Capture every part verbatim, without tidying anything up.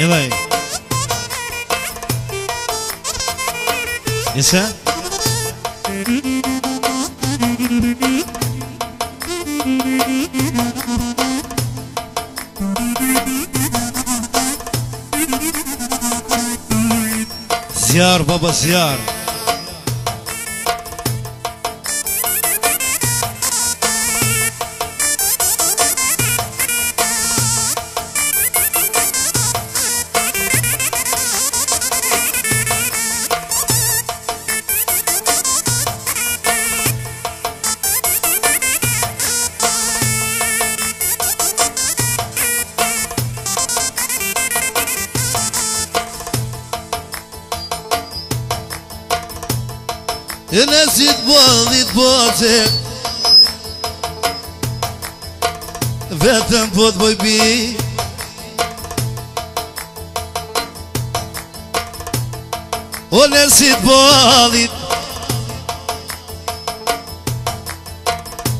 يلا يسا زيار بابا زيار نسيت بوضي بوضي فاتن بود بوي بي ونسيت بوضي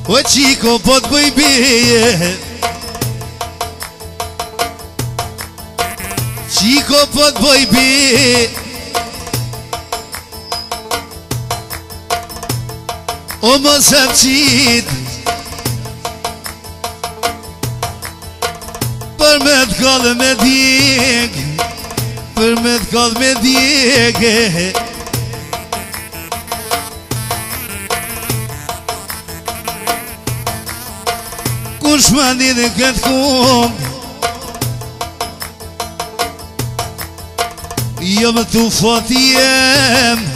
وشيكو بود بوي بي شيكو بود بوي بي وما سبتيد برمت قلم ديك برمت قلم ديك كوش ما نيدكتكم يوم توفات يام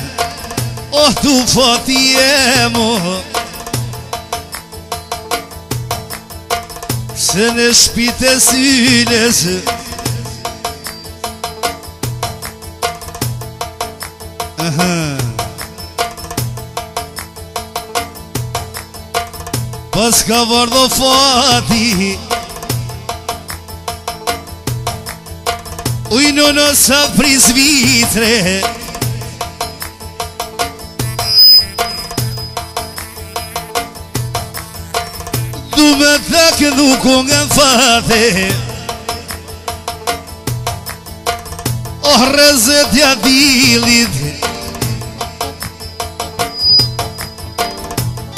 Oh tu fatiemo Se në shpite synes Pas ka vardo fati Ujno nësa pris vitre ذاك ذوكم انفاته اهرزت يا ديلد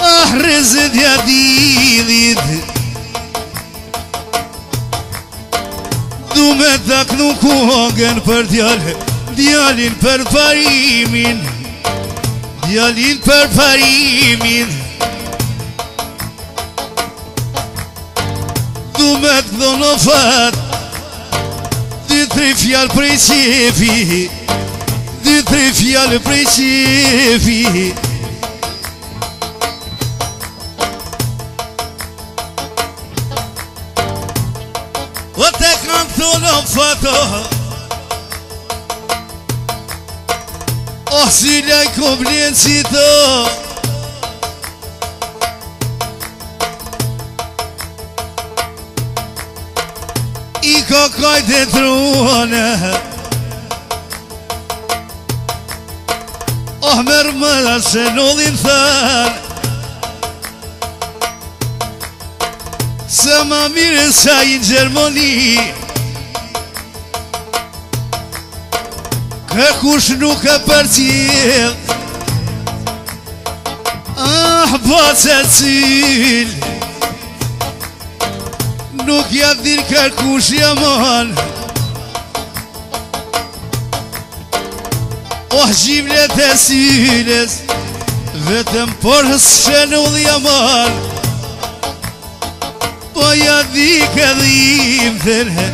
اهرزت يا ديلد دومت ذاك نوكوغن پر ديال ديالين پر فاريمين ديالين پر فاريمين دومت ذنوفات دي تريفيا البريشيفي دي تريفيا البريشيفي وتكن ذنوفاتها أحسيلكم لينسيتو Kokoj të truone Oh mërmëra se nullin thën Se ma mire sa i në Gjermoni Këkush nuk e përgjith Ah, bëtë e cilë nuk jam din kërkush jaman Oh gjimlet e synes vetëm por shënull jaman Po ja di këdhim tërhe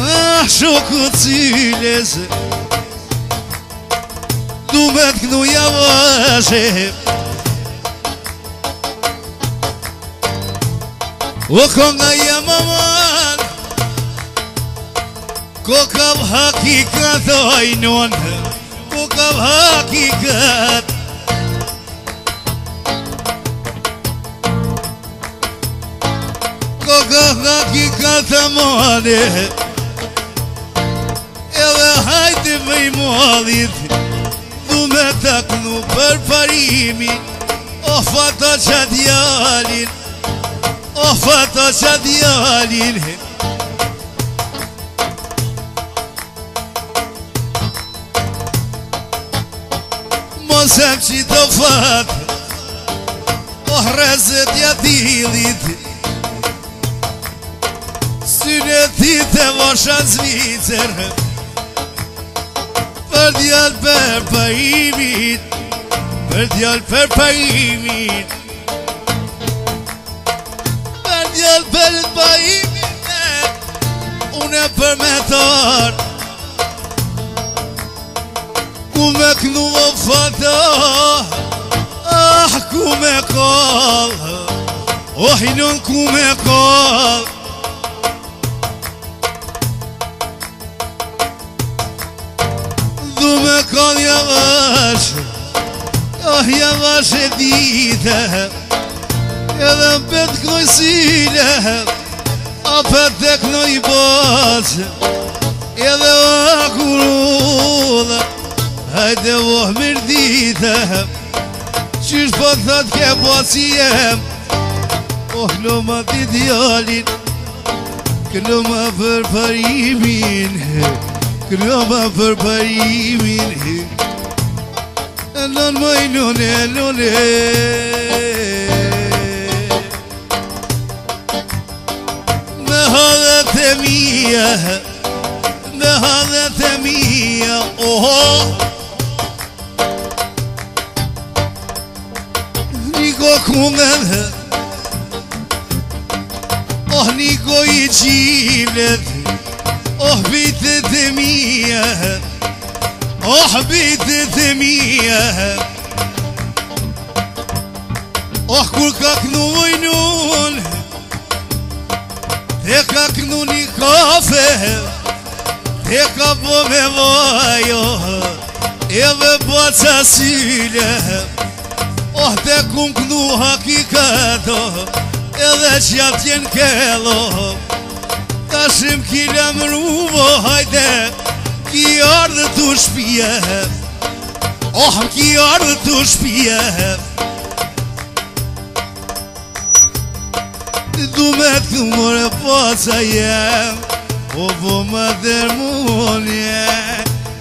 Ah shoku cynes Du me t'knu javashe وكونغا يا مامان كوكب حقيقة عينون كوكب حقيقة كوكب حقيقة مالي إلا هايدي مي مالي دومتك نوبر فريمي أوفاتا شاديالي أوفاتا شديالين شي طفات وحرزت يدي ليدي سنتي تماشا سويتر برديال بربايمين برديال بربايمين برديال بربايمين ونا برمتار حكومك نوفاته حكومك قال وحنونكم قال دومك قال يا باشا يا باشا ديده يا بنتك نسيله أبدك نيبات يا ذاكرونا هذا وهمر ديتهم شيش بطلت كباسيهم وهلو ما تديالين كلو ما بربريمين كلو ما بربريمين اللون ما اللون اللون نهارة تمية نهارة تمية اوه كومنها اه نيكو يجيبلت اه بيت دميها اه بيت دميها اه كلكك نوينون تكك نوني كافه تكك بوموايو يا بواتسيله اه تكون كنو حقيقته اذا شاتين كالو تاشم كي لامروه هايدا كي ارض تشبيها اه كي ارض تشبيها دومك تمر فاسايا وبو مادر موليا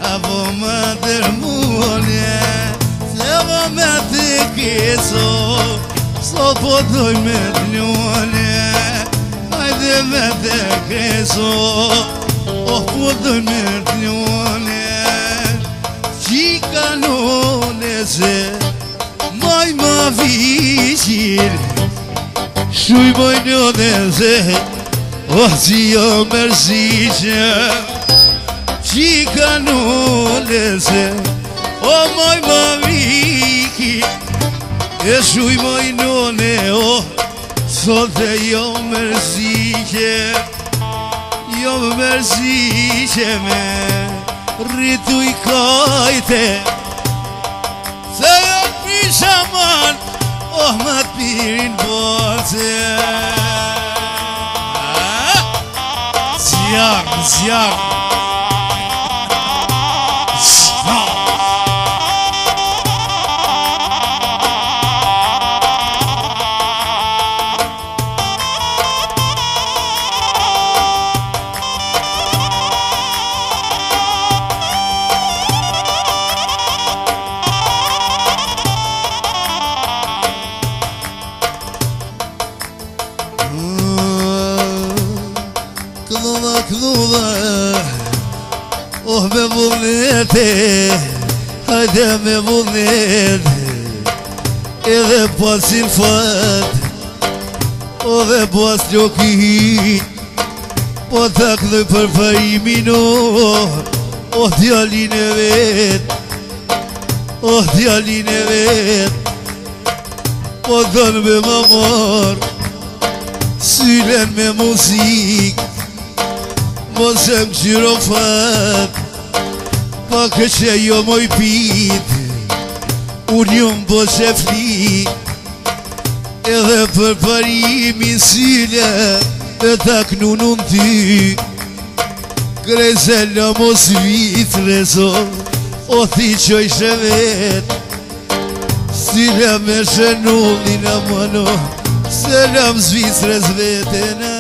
ابو مادر موليا سوا مات كيسو صوبو دوي مليوني هايدي مات كيسو صوبو دوي مليوني شيكانونيزي ماي ما فيشير شوي بانيونيزي وحزيو مرزيشا شيكانونيزي Oh my mamiki, esui my noneo, solte yo merziche, yo merziche me, ritu I kaite, seyo pishaman, oh mat pirin bote, ziar ziar. هذا مبنيت إذا باس الفات وذا باس جوكي وتاكل برفاي منو وديالي نبات وديالي نبات وذن بممر سيلان بموسيق مسام جرافات Bakışa yo moj pit Union boshe fli Edhe për parimin sile E tak nunun ty Gresella mos vit rezon O ti qoj shevet Sile me shenullin amano Selam zvit rezveten